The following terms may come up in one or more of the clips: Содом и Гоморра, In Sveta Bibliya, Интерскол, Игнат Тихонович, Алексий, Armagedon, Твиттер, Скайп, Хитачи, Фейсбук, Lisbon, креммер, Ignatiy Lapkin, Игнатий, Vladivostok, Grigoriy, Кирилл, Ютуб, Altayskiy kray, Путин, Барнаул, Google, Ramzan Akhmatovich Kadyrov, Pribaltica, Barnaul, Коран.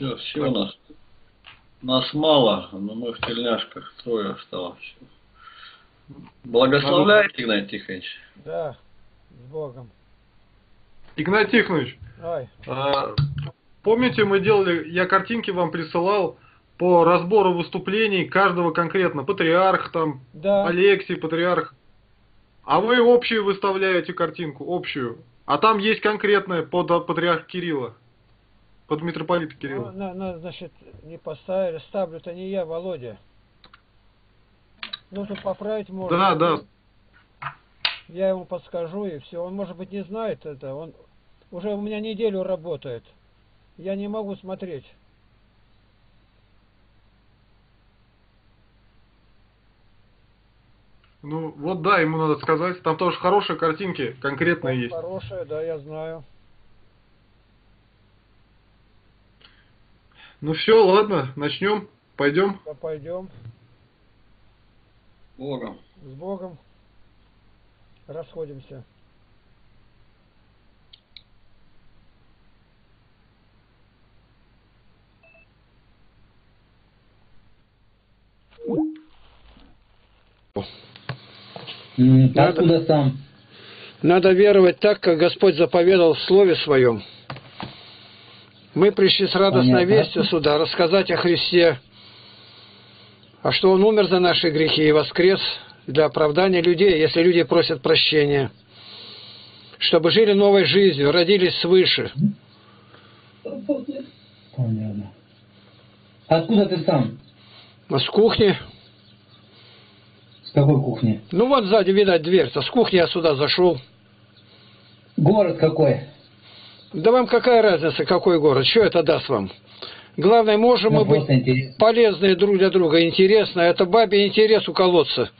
Все у нас. Нас мало, но мы в тельняшках, трое осталось. Благословляйте, Игнат Тихонович. Да, с Богом. Игнат Тихонович, помните, мы делали, я картинки вам присылал по разбору выступлений каждого конкретно, патриарх там, да. Алексий, патриарх. А вы общую выставляете картинку, общую. А там есть конкретная под патриарх Кирилла. Под митрополита Кирилла. Ну, значит, не поставили, ставлю-то не я, Володя. Ну, тут поправить можно. Да, да. Я ему подскажу, и все. Он, может быть, не знает это. Он уже у меня неделю работает. Я не могу смотреть. Ну, вот да, ему надо сказать. Там тоже хорошие картинки, конкретные там есть. Хорошие, да, я знаю. Ну все, ладно, начнем. Пойдем. Да, пойдем. Богом. С Богом. Расходимся. Откуда сам? Надо веровать так, как Господь заповедал в Слове Своем. Мы пришли с радостной вестью сюда, рассказать о Христе, а что Он умер за наши грехи и воскрес для оправдания людей, если люди просят прощения, чтобы жили новой жизнью, родились свыше. Понятно. Откуда ты сам? С кухни. С какой кухни? Ну вот сзади, видать, дверь-то. С кухни я сюда зашел. Город какой? Да вам какая разница, какой город? Что это даст вам? Главное, можем мы быть полезны друг для друга. Интересно, это бабе интерес у колодца.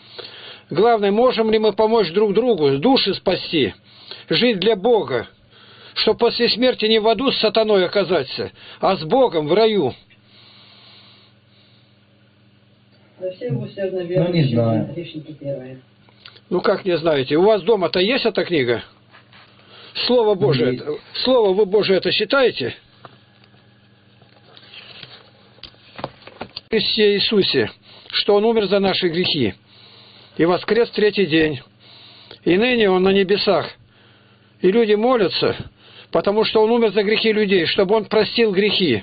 Главное, можем ли мы помочь друг другу, души спасти, жить для Бога, чтобы после смерти не в аду с сатаной оказаться, а с Богом в раю. Ну, не знаю. Ну, как не знаете? У вас дома-то есть эта книга? Слово Божие. Есть. Слово вы Божие это считаете? Христе Иисусе, что Он умер за наши грехи и воскрес третий день. И ныне Он на небесах. И люди молятся, потому что Он умер за грехи людей, чтобы Он простил грехи.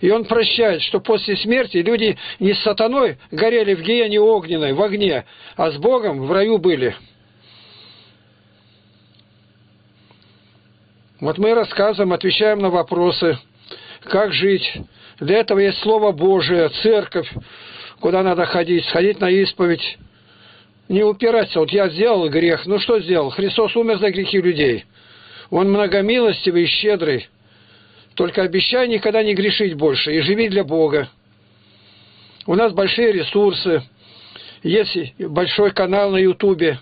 И Он прощает, что после смерти люди не с сатаной горели в гиене огненной, в огне, а с Богом в раю были. Вот мы рассказываем, отвечаем на вопросы, как жить. Для этого есть Слово Божие, церковь, куда надо ходить, сходить на исповедь. Не упираться. Вот я сделал грех. Ну что сделал? Христос умер за грехи людей. Он многомилостивый и щедрый. Только обещай никогда не грешить больше и живи для Бога. У нас большие ресурсы. Есть большой канал на Ютубе.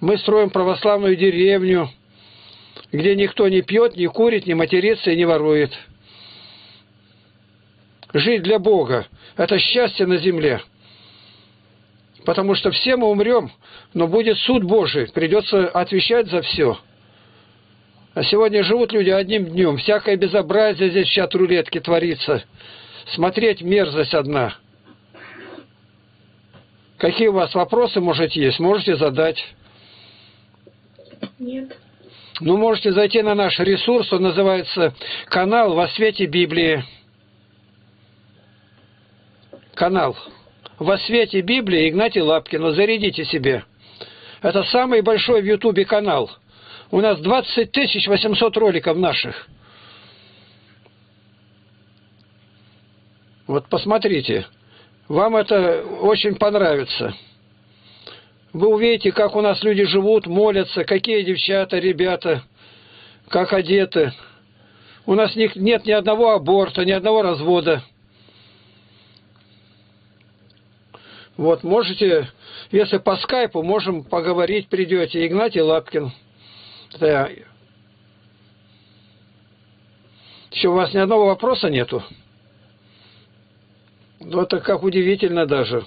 Мы строим православную деревню, где никто не пьет, не курит, не матерится и не ворует. Жить для Бога – это счастье на земле. Потому что все мы умрем, но будет суд Божий, придется отвечать за все. А сегодня живут люди одним днем. Всякое безобразие здесь в чат рулетки творится. Смотреть мерзость одна. Какие у вас вопросы, может, есть? Можете задать? Нет. Ну, можете зайти на наш ресурс. Он называется «Канал во свете Библии». Канал «Во свете Библии» Игнатий Лапкин. Зарядите себе. Это самый большой в Ютубе канал. У нас 20 800 роликов наших. Вот посмотрите. Вам это очень понравится. Вы увидите, как у нас люди живут, молятся, какие девчата, ребята, как одеты. У нас нет ни одного аборта, ни одного развода. Вот, можете, если по скайпу, можем поговорить, придете. Игнатий Лапкин. Да. Еще у вас ни одного вопроса нету? Вот так как удивительно даже.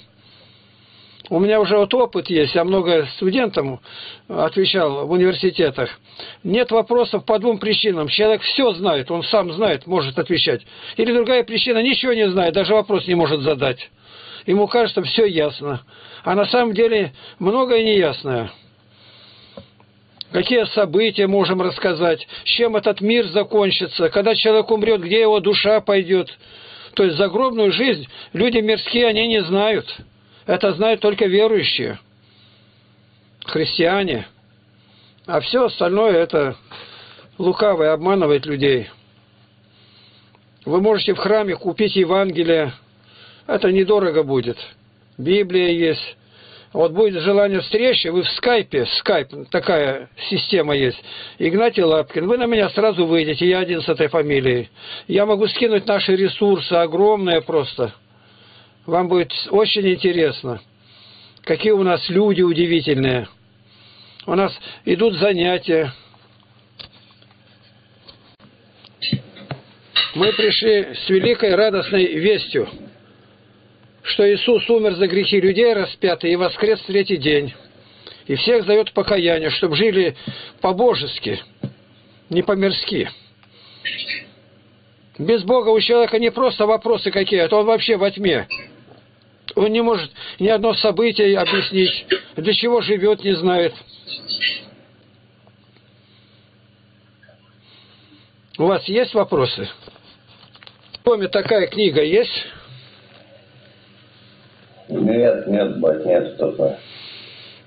У меня уже вот опыт есть, я много студентам отвечал в университетах. Нет вопросов по двум причинам. Человек все знает, он сам знает, может отвечать. Или другая причина, ничего не знает, даже вопрос не может задать. Ему кажется, все ясно. А на самом деле многое неясное. Какие события можем рассказать, с чем этот мир закончится, когда человек умрет, где его душа пойдет. То есть загробную жизнь люди мирские, они не знают. Это знают только верующие, христиане. А все остальное это лукавое, обманывает людей. Вы можете в храме купить Евангелие, это недорого будет. Библия есть. Вот будет желание встречи, вы в скайпе, такая система есть, Игнатий Лапкин, вы на меня сразу выйдете, я один с этой фамилией. Я могу скинуть наши ресурсы, огромные просто. Вам будет очень интересно, какие у нас люди удивительные. У нас идут занятия. Мы пришли с великой радостной вестью, что Иисус умер за грехи людей распятый и воскрес в третий день. И всех зовет покаяние, чтобы жили по-божески, не по-мирски. Без Бога у человека не просто вопросы какие-то, он вообще во тьме. Он не может ни одно событие объяснить, для чего живет, не знает. У вас есть вопросы? В доме такая книга есть? Нет, бать, нет такой.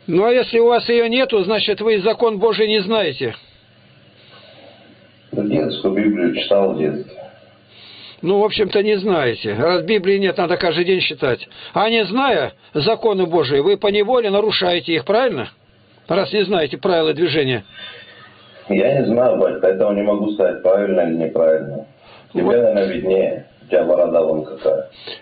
Ну, а если у вас ее нету, значит, вы закон Божий не знаете. Детскую Библию читал в детстве. Ну, в общем-то, не знаете. Раз Библии нет, надо каждый день читать. А не зная законы Божии, вы поневоле нарушаете их, правильно? Раз не знаете правила движения. Я не знаю, бать, поэтому не могу сказать, правильно или неправильно. Тебе, наверное, виднее.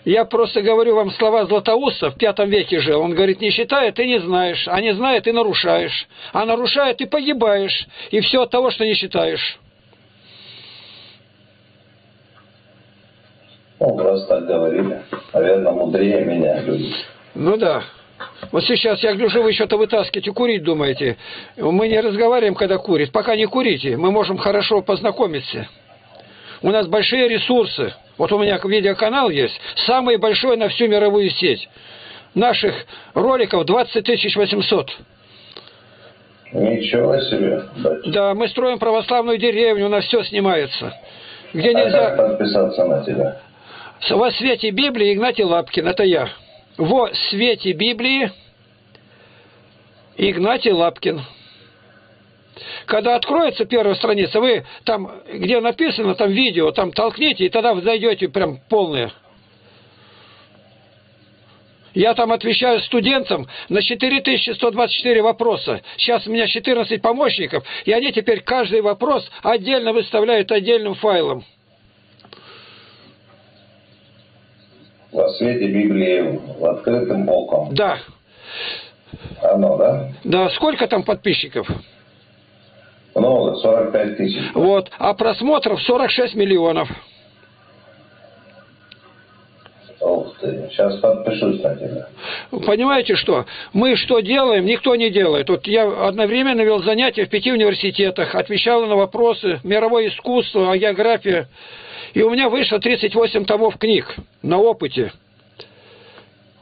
Я просто говорю вам слова Златоуста, в 5 веке жил. Он говорит, не считая, ты не знаешь. А не зная, ты нарушаешь. А нарушая, ты погибаешь. И все от того, что не считаешь. Он раз так говорил. Наверное, мудрее меня люди. Ну да. Вот сейчас я гляжу, вы что-то вытаскиваете, курить думаете. Мы не разговариваем, когда курит. Пока не курите, мы можем хорошо познакомиться. У нас большие ресурсы. Вот у меня видеоканал есть, самый большой на всю мировую сеть. Наших роликов 20800. Ничего себе. Да, мы строим православную деревню, у нас все снимается. Где нельзя... как подписаться на тебя? Во свете Библии Игнатий Лапкин, это я. Во свете Библии Игнатий Лапкин. Когда откроется первая страница, вы там, где написано, там видео, там толкните, и тогда вы зайдете прям полное. Я там отвечаю студентам на 4124 вопроса. Сейчас у меня 14 помощников, и они теперь каждый вопрос отдельно выставляют отдельным файлом. Во свете Библии, открытым оком. Да. Оно, да? Да, сколько там подписчиков? Много, 45 тысяч. Вот, а просмотров 46 миллионов. Ох ты, сейчас подпишусь на тебя. Понимаете что? Мы что делаем, никто не делает. Вот я одновременно вел занятия в 5 университетах, отвечал на вопросы мировое искусство, география. И у меня вышло 38 томов книг на опыте.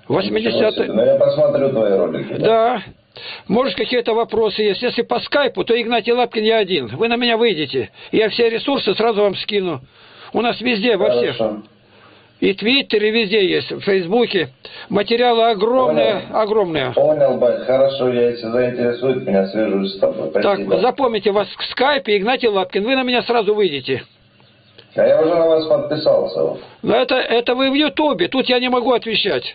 80-е. Ну, я посмотрю твои ролики. Да. Может, какие-то вопросы есть. Если по скайпу, то Игнатий Лапкин я один. Вы на меня выйдете. Я все ресурсы сразу вам скину. У нас везде, во всех. И твиттере везде есть, в фейсбуке. Материалы огромные, огромные. Понял, бать. Хорошо, я если заинтересует, меня свяжусь с тобой. Спасибо. Так, запомните, вас в скайпе Игнатий Лапкин. Вы на меня сразу выйдете. А я уже на вас подписался. Но это вы в Ютубе. Тут я не могу отвечать.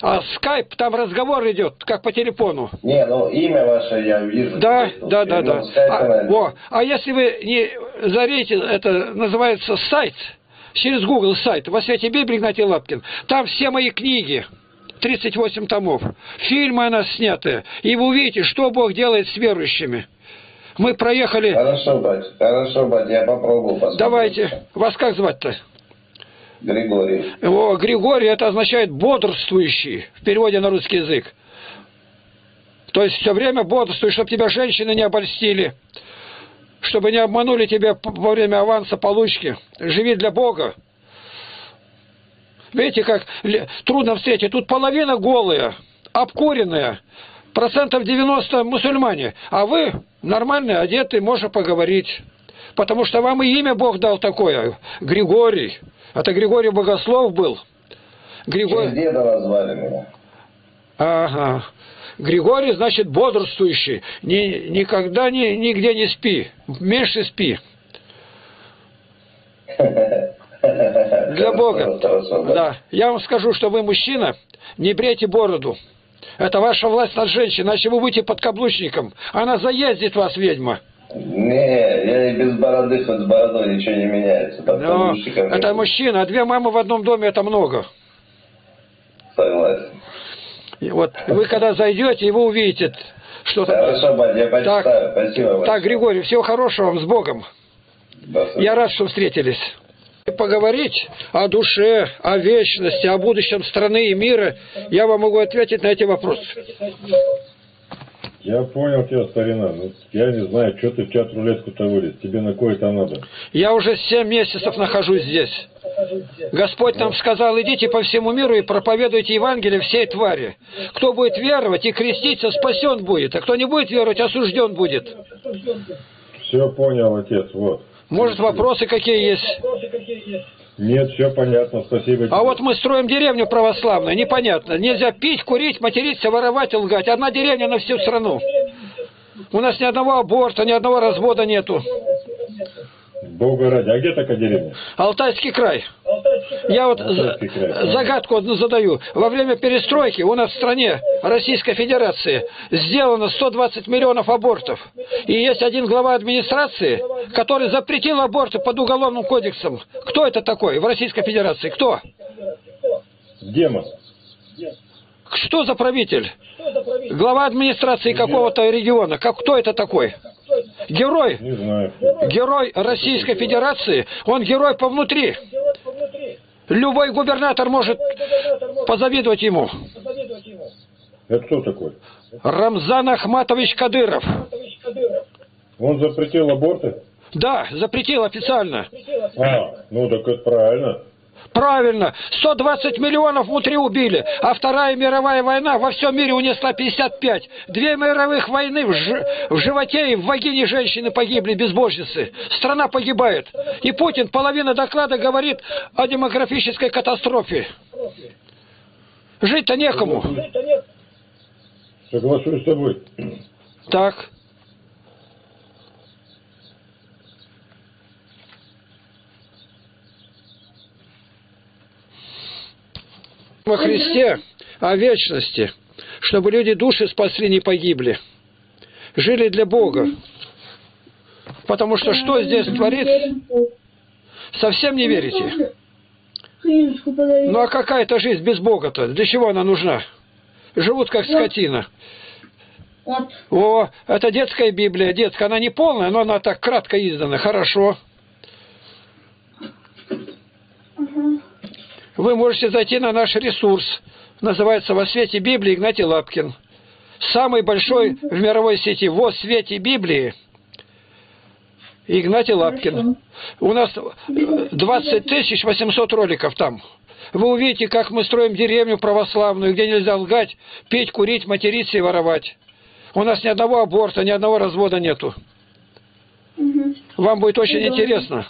А скайп, там разговор идет, как по телефону. Не, ну имя ваше я вижу. Да, да, да, да. А если вы не зарейте, это называется сайт, через Google сайт, во свете Библии Игнатий Лапкин, там все мои книги, 38 томов, фильмы у нас сняты, и вы увидите, что Бог делает с верующими. Мы проехали... хорошо, бать, я попробую посмотреть. Давайте, вас как звать-то? Григорий. О, Григорий, это означает бодрствующий в переводе на русский язык. То есть все время бодрствуй, чтобы тебя женщины не обольстили, чтобы не обманули тебя во время аванса получки. Живи для Бога. Видите, как трудно встретить. Тут половина голая, обкуренная, 90% мусульмане. А вы нормально одеты, можно поговорить. Потому что вам и имя Бог дал такое. Григорий. Это Григорий Богослов был. Через деда вас звали меня. Ага. Григорий, значит, бодрствующий. Никогда нигде не спи. Меньше спи. Для Бога. Да. Я вам скажу, что вы мужчина, не брейте бороду. Это ваша власть над женщиной, иначе вы будете подкаблучником. Она заездит вас, ведьма. Не, я и без бороды, хоть с бородой ничего не меняется. Но это мужчина, а две мамы в одном доме — это много. Согласен. И вот вы когда зайдете, и вы увидите, что хорошо, батя, я почитаю. Так, спасибо вам. Так, Григорий, всего хорошего вам, с Богом. Спасибо. Я рад, что встретились. Поговорить о душе, о вечности, о будущем страны и мира, я вам могу ответить на эти вопросы. Я понял тебя, старина. Я не знаю, что ты в чат рулетку-то вылез. Тебе на кое-то надо. Я уже 7 месяцев нахожусь здесь. Господь нам сказал: идите по всему миру и проповедуйте Евангелие всей твари. Кто будет веровать и креститься, спасен будет. А кто не будет веровать, осужден будет. Все понял, отец. Вот. Может, вопросы какие есть? Нет, все понятно, спасибо. А вот мы строим деревню православную, непонятно. Нельзя пить, курить, материться, воровать, лгать. Одна деревня на всю страну. У нас ни одного аборта, ни одного развода нету. Бога ради, а где такая деревня? Алтайский край. Я вот загадку одну задаю. Во время перестройки у нас в стране, Российской Федерации, сделано 120 миллионов абортов. И есть один глава администрации, который запретил аборты под уголовным кодексом. Кто это такой в Российской Федерации? Кто? Демон. Что за правитель? Глава администрации какого-то региона. Кто это такой? Герой. Не знаю. Герой Российской Федерации. Он герой повнутри. Любой губернатор может позавидовать ему. Это кто такой? Рамзан Ахматович Кадыров. Он запретил аборты? Да, запретил официально. А, ну так это правильно. Правильно. 120 миллионов внутри убили, а Вторая мировая война во всем мире унесла 55. 2 мировых войны в животе и в вагине женщины погибли, безбожницы. Страна погибает. И Путин половину доклада говорит о демографической катастрофе. Жить-то некому. Соглашусь с тобой. Так. О Христе, о вечности, чтобы люди души спасли, не погибли, жили для Бога, потому что что здесь творится, совсем не верите. Ну а какая-то жизнь без Бога-то, для чего она нужна? Живут как скотина. О, это детская Библия, детская, она не полная, но она так кратко издана, хорошо. Вы можете зайти на наш ресурс. Называется «Во свете Библии» Игнатий Лапкин. Самый большой в мировой сети «Во свете Библии» Игнатий Лапкин. У нас 20 800 роликов там. Вы увидите, как мы строим деревню православную, где нельзя лгать, пить, курить, материться и воровать. У нас ни одного аборта, ни одного развода нету. Вам будет очень интересно.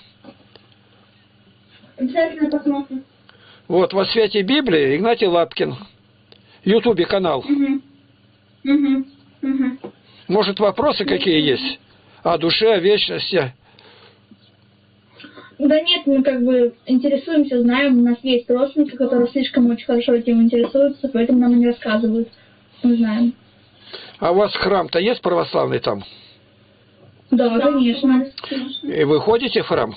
Обязательно посмотрим. Вот, «Во свете Библии» Игнатий Лапкин. Ютубе канал. Может, вопросы какие есть? О душе, о вечности? Да нет, мы как бы интересуемся, знаем. У нас есть родственники, которые слишком очень хорошо этим интересуются, поэтому нам и не рассказывают. Мы знаем. А у вас храм-то есть православный там? Да, конечно. И вы ходите в храм?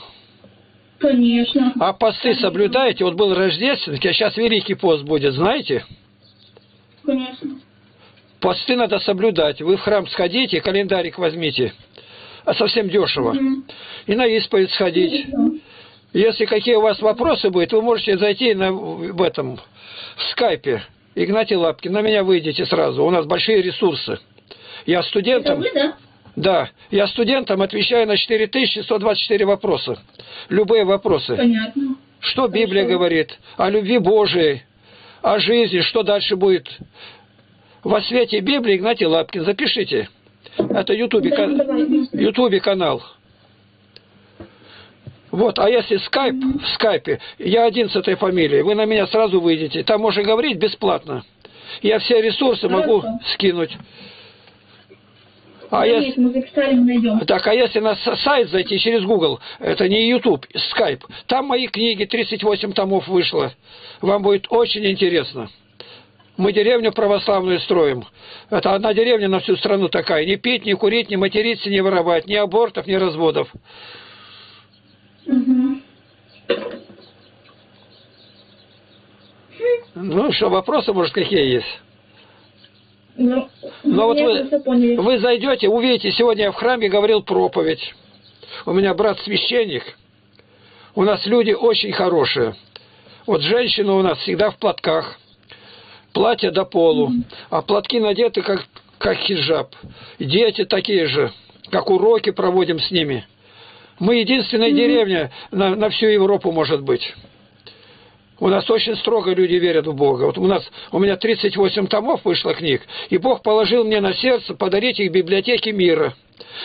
Конечно. А посты соблюдаете? Вот был рождественский, а сейчас Великий пост будет, знаете? Конечно. Посты надо соблюдать. Вы в храм сходите, календарик возьмите. А совсем дешево. И на исповедь сходить. Если какие у вас вопросы будут, вы можете зайти в скайпе. Игнатий Лапкин, на меня выйдите сразу. У нас большие ресурсы. Я студентам... Это вы, да? Да, я студентам отвечаю на 4124 вопроса. Любые вопросы. Понятно. Что Библия говорит о любви Божией, о жизни, что дальше будет. Во свете Библии Игнатий Лапкин. Запишите. Это Ютубе канал. Вот, а если скайп, в скайпе, я один с этой фамилией, вы на меня сразу выйдете. Там можно говорить бесплатно. Я все ресурсы могу скинуть. А нет, если... мы записали, найдем. Так, а если на сайт зайти через Google, это не YouTube, Skype, там мои книги, 38 томов вышло. Вам будет очень интересно. Мы деревню православную строим. Это одна деревня на всю страну такая. Не пить, не курить, не материться, не воровать, ни абортов, ни разводов. Угу. Ну что, вопросы, может, какие есть? Но вот вы зайдете, увидите, сегодня я в храме говорил проповедь. У меня брат священник. У нас люди очень хорошие. Вот женщина у нас всегда в платках. Платье до полу. А платки надеты как хиджаб. Дети такие же, как уроки проводим с ними. Мы единственная деревня на всю Европу, может быть. У нас очень строго люди верят в Бога. Вот у меня 38 томов вышло книг, и Бог положил мне на сердце подарить их библиотеке мира.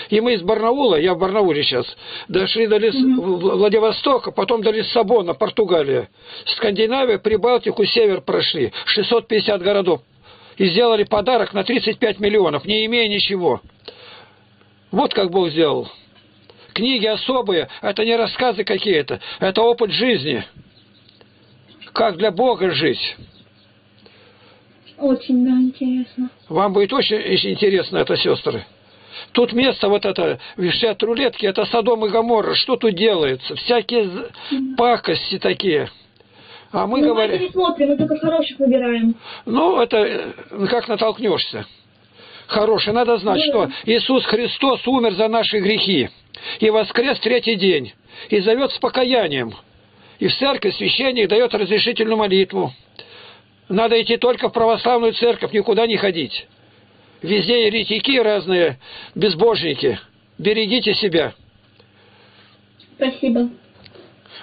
И мы из Барнаула, я в Барнауле сейчас, дошли до Владивостока, потом до Лиссабона, Португалия. Скандинавия, Прибалтику, север прошли, 650 городов. И сделали подарок на 35 миллионов, не имея ничего. Вот как Бог сделал. Книги особые, это не рассказы какие-то, это опыт жизни. Как для Бога жить? Очень, да, интересно. Вам будет очень интересно это, сестры. Тут место вот это, висят рулетки, это Содом и Гоморра. Что тут делается? Всякие пакости такие. А мы говорим... Мы не смотрим, мы только хороших выбираем. Ну, это как натолкнешься. Хороший. Надо знать, что Иисус Христос умер за наши грехи. И воскрес третий день. И зовет с покаянием. И в церкви священник дает разрешительную молитву. Надо идти только в православную церковь, никуда не ходить. Везде еретики разные, безбожники. Берегите себя. Спасибо.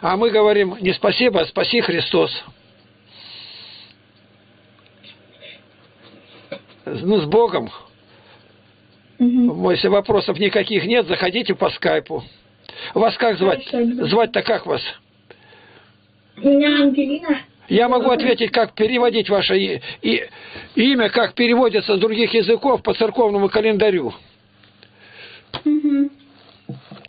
А мы говорим не спасибо, а спаси Христос. Ну, с Богом. Угу. Если вопросов никаких нет, заходите по скайпу. Вас как звать? Звать-то как вас? Меня Ангелина. Я могу ответить, как переводить ваше имя, как переводится с других языков по церковному календарю. Угу.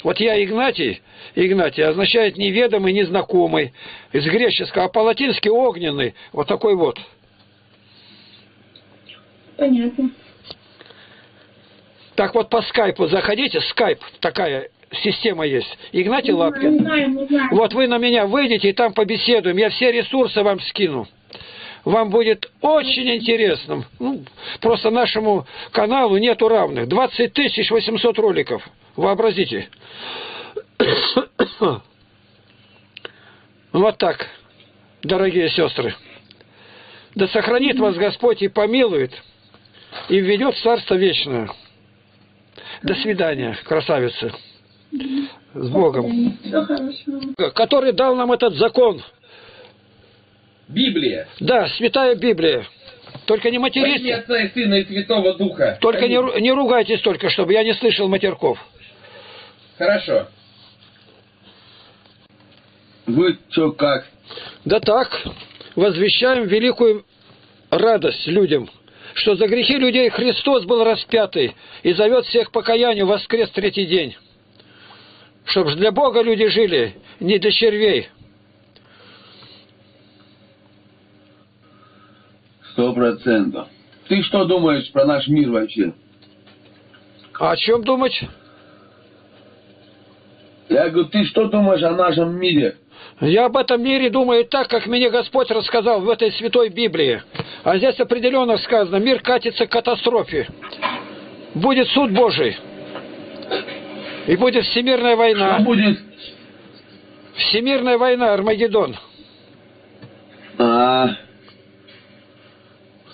Вот я Игнатий. Игнатий означает неведомый, незнакомый. Из греческого, а по-латински огненный. Вот такой вот. Понятно. Так вот по скайпу заходите. Скайп такая... система есть. Игнатий Лапкин. Не знаю. Вот вы на меня выйдете и там побеседуем. Я все ресурсы вам скину. Вам будет очень интересно. Ну, просто нашему каналу нету равных. 20 800 роликов. Вообразите. Вот так, дорогие сестры. Да сохранит вас Господь и помилует, и введет в Царство Вечное. До свидания, красавицы. С Богом, который дал нам этот закон. Библия. Да, Святая Библия. Только не материтесь. Отца и Сына и Святого Духа. Только не ругайтесь только, чтобы я не слышал матерков. Хорошо. Вы что, как? Да так, возвещаем великую радость людям, что за грехи людей Христос был распятый и зовет всех к покаянию, воскрес третий день. Чтобы для Бога люди жили, не для червей. 100%. Ты что думаешь про наш мир вообще? А о чем думать? Я говорю, ты что думаешь о нашем мире? Я об этом мире думаю так, как мне Господь рассказал в этой Святой Библии. А здесь определенно сказано, мир катится к катастрофе. Будет суд Божий. И будет всемирная война. Что будет? Всемирная война, Армагеддон.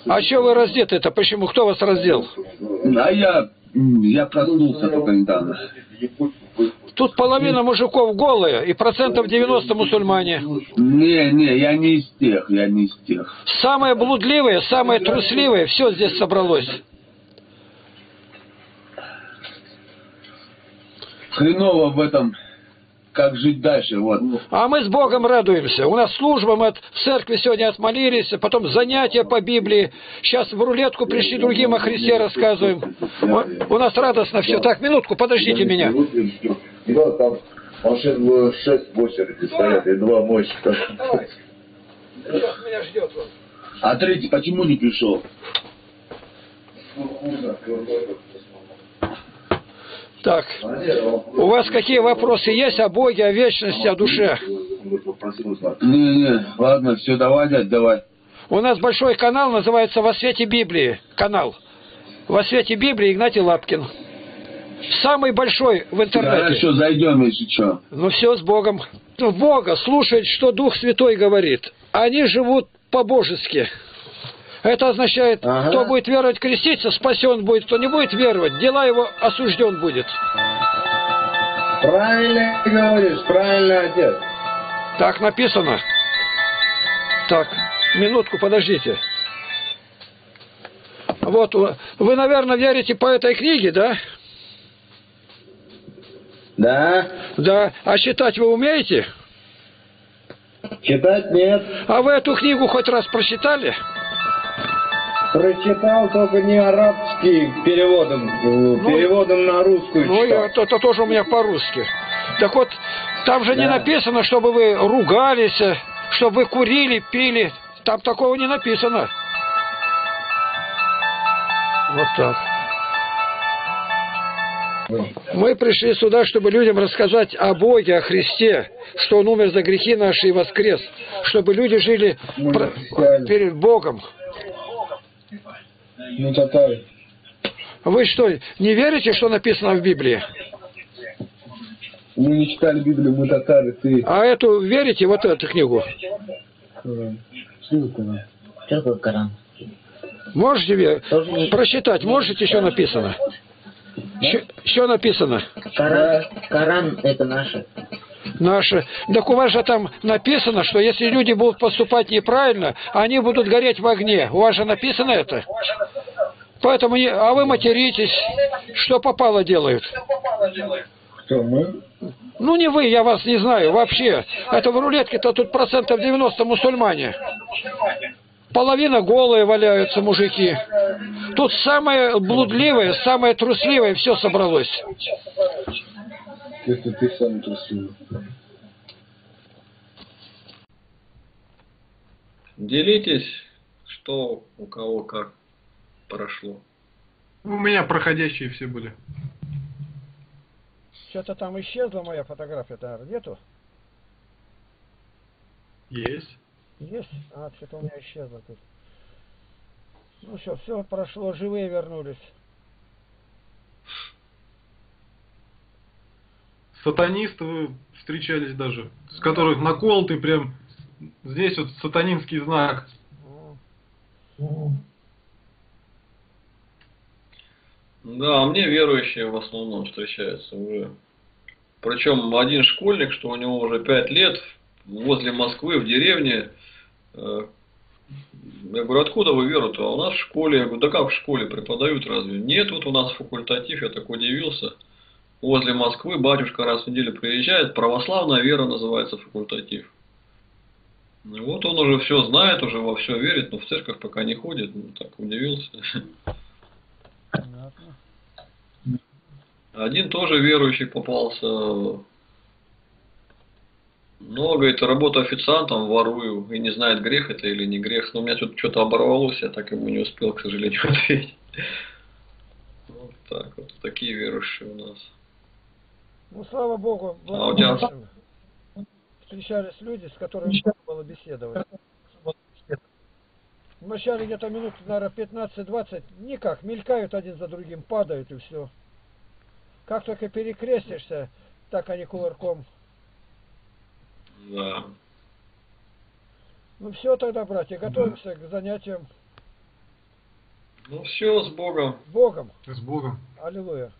А что вы раздеты-то? Почему? Кто вас раздел? А я проснулся только недавно. Тут половина мужиков голые и процентов 90 мусульмане. Не, я не из тех, Самые блудливые, самые трусливые, все здесь собралось. Хреново в этом, как жить дальше, вот. А мы с Богом радуемся. У нас служба, мы в церкви сегодня отмолились, потом занятия по Библии. Сейчас в рулетку пришли, другим о Христе рассказываем. У нас радостно все. Так, минутку, подождите меня. Да, там машин было 6 в очереди стоят, и 2 мойщика. А третий почему не пришел? Так, у вас какие вопросы есть о Боге, о вечности, о душе? Не, ладно, все, давай. У нас большой канал, называется «Во свете Библии» канал. «Во свете Библии» Игнатий Лапкин. Самый большой в интернете. Хорошо, зайдем, если что. Ну все, с Богом. Бога слушает, что Дух Святой говорит. Они живут по-божески. Это означает, кто будет веровать, креститься, спасен будет, кто не будет веровать, дела его осужден будет. Правильно ты говоришь, правильно, отец. Так написано. Так, минутку, подождите. Вот, вы, наверное, верите по этой книге, да? Да. Да. А читать вы умеете? Читать нет. А вы эту книгу хоть раз прочитали? Прочитал, только не арабский переводом, переводом на русскую. Ну, это тоже у меня по-русски. Так вот, там же не написано, чтобы вы ругались, чтобы вы курили, пили. Там такого не написано. Вот так. Мы пришли сюда, чтобы людям рассказать о Боге, о Христе, что Он умер за грехи наши и воскрес, чтобы люди жили перед Богом. Ну, татары. Вы что, не верите, что написано в Библии? Мы не читали Библию, мы татары. Ты... А эту верите, вот эту книгу? Можете прочитать? Можете, что написано? Что написано? Коран это наше. Наши. Так у вас же там написано, что если люди будут поступать неправильно, они будут гореть в огне. У вас же написано это? Поэтому, а вы материтесь, что попало делают? Кто, мы? Ну не вы, я вас не знаю вообще. Это в рулетке-то тут процентов 90 мусульмане. Половина голые валяются мужики. Тут самое блудливое, самое трусливое все собралось. Это ты сам трусливый. Делитесь, что у кого как прошло. У меня проходящие все были. Что-то там исчезла моя фотография, наверное, нету? Есть. Есть? А, что-то у меня исчезло тут. Ну все прошло, живые вернулись. Сатанистов встречались даже, с которых наколоты прям здесь вот сатанинский знак. Да, мне верующие в основном встречаются уже. Причем один школьник, что у него уже 5 лет, возле Москвы в деревне. Я говорю, откуда вы веру-то? А у нас в школе. Я говорю, да как в школе преподают разве? Нет, вот у нас факультатив, я так удивился. Возле Москвы батюшка раз в неделю приезжает, православная вера называется факультатив. Ну, вот он уже все знает, уже во все верит, но в церковь пока не ходит, ну, так удивился. Понятно. Один тоже верующий попался. Но, говорит, работа официантом, ворую, и не знает, грех это или не грех. Но у меня тут что-то оборвалось, я так ему не успел, к сожалению, ответить. Вот так вот, такие верующие у нас. Ну, слава Богу, встречались люди, с которыми можно было беседовать. Вначале где-то минут, наверное, 15-20, никак, мелькают один за другим, падают и все. Как только перекрестишься, так они кувырком. Да. Ну все тогда, братья, готовимся к занятиям. Ну, все, с Богом. С Богом. Аллилуйя.